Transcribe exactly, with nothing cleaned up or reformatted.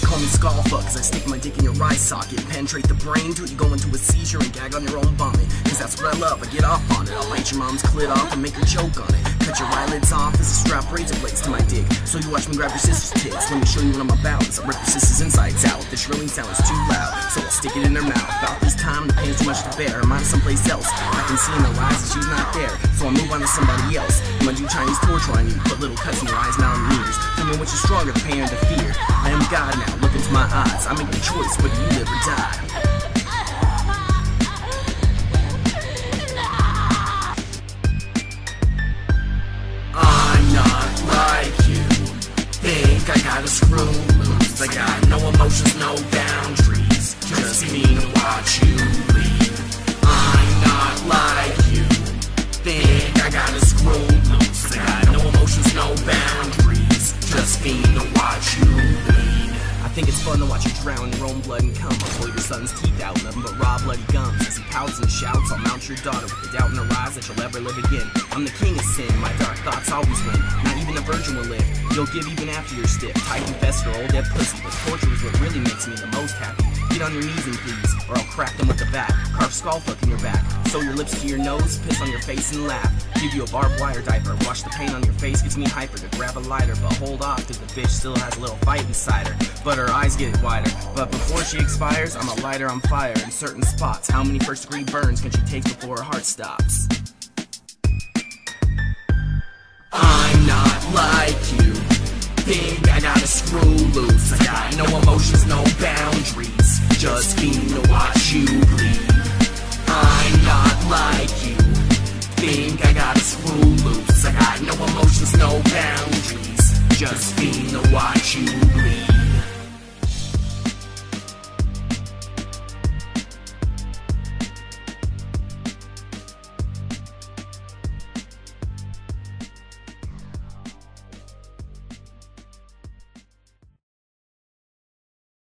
Call me SkullFuck, cause I stick my dick in your eye socket, penetrate the brain till you go into a seizure and gag on your own vomit. Cause that's what I love, I get off on it. I'll bite your mom's clit off and make a joke on it. Cut your eyelids off as a strap razor blades to my dick. So you watch me grab your sister's tits. Let me show you what I'm about, as I rip your sister's insides out. The shrilling sound is too loud, so I'll stick it in her mouth. About this time, the pain's too much to bear. Mine's someplace else, I can see in her eyes that she's not there. So I'll move on to somebody else. I'm gonna do Chinese torture on you, put little cuts in your eyes, mountain ears. Tell me which is stronger, the pain or the fear. I am God now, look into my eyes. I make the choice whether you live or die. I gotta screw loose, I got no emotions, no boundaries, just mean to watch you leave. I'm not like you, think I gotta screw loose, I got no emotions, no boundaries, just mean to watch you leave. I think it's fun to watch you drown in your own blood and cum. I'll pull your son's teeth out, nothing but raw bloody gums. As he pouts and shouts, I'll mount your daughter with the doubt in her eyes that she'll ever live again. I'm the king of sin, my dark thoughts always win. Not even a virgin will live. You'll give even after you're stiff, tight and fester, old dead pussy. But torture is what really makes me the most happy. Get on your knees and please, or I'll crack them with a bat. Carve SkullFuck in your back, sew your lips to your nose, piss on your face and laugh. Give you a barbed wire diaper, wash the paint on your face, gets me hyper to grab a lighter. But hold off, cause the bitch still has a little fight inside her. But her eyes get wider, but before she expires, I'm a lighter on fire in certain spots. How many first degree burns can she take before her heart stops? I'm not like you, think I gotta screw loose, I got no emotions, no boundaries, just keen to watch you bleed. I'm not like you, think I gotta screw loose, I got no emotions, no boundaries, just keen to watch you bleed.